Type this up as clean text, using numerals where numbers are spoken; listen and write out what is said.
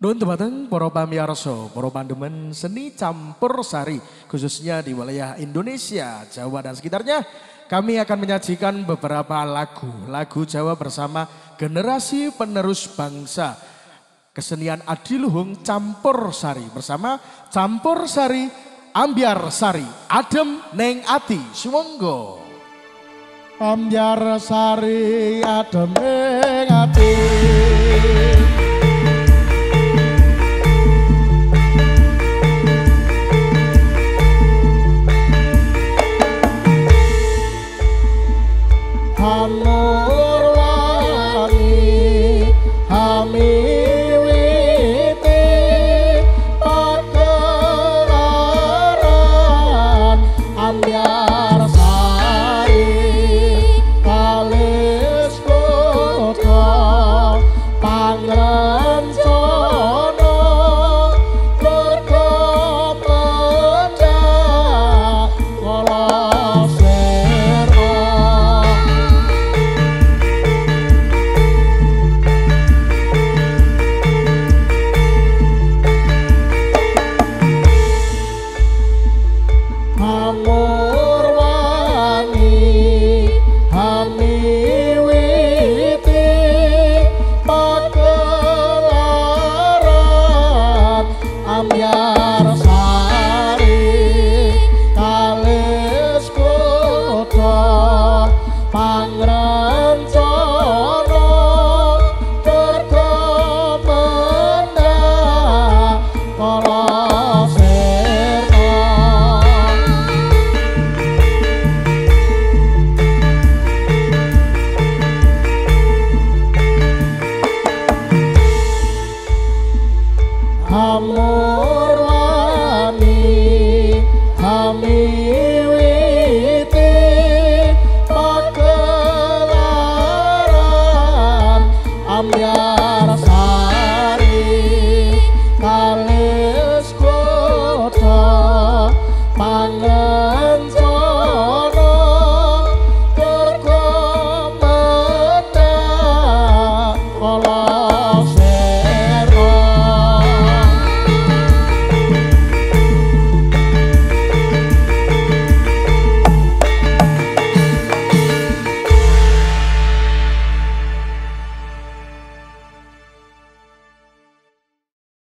Nun teman-teman, para pamiyarsa, para pandemen seni campur sari, khususnya di wilayah Indonesia, Jawa dan sekitarnya, kami akan menyajikan beberapa lagu Jawa bersama generasi penerus bangsa. Kesenian adiluhung campur sari bersama campur sari Ambyarsari, adem neng ati, sumangga. Ambyarsari adem neng ati. Amor